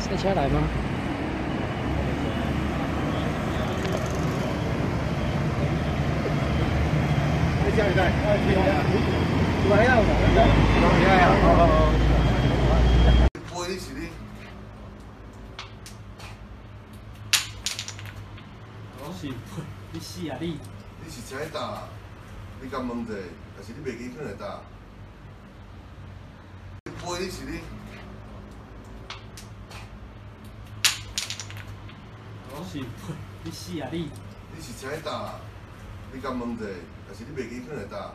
塞车来吗？ 你死啊你！你是想打？你敢问者，还是你袂记可能打？背你是你。我是背你死啊你！你是想打？你敢问者，还是你袂记可能打？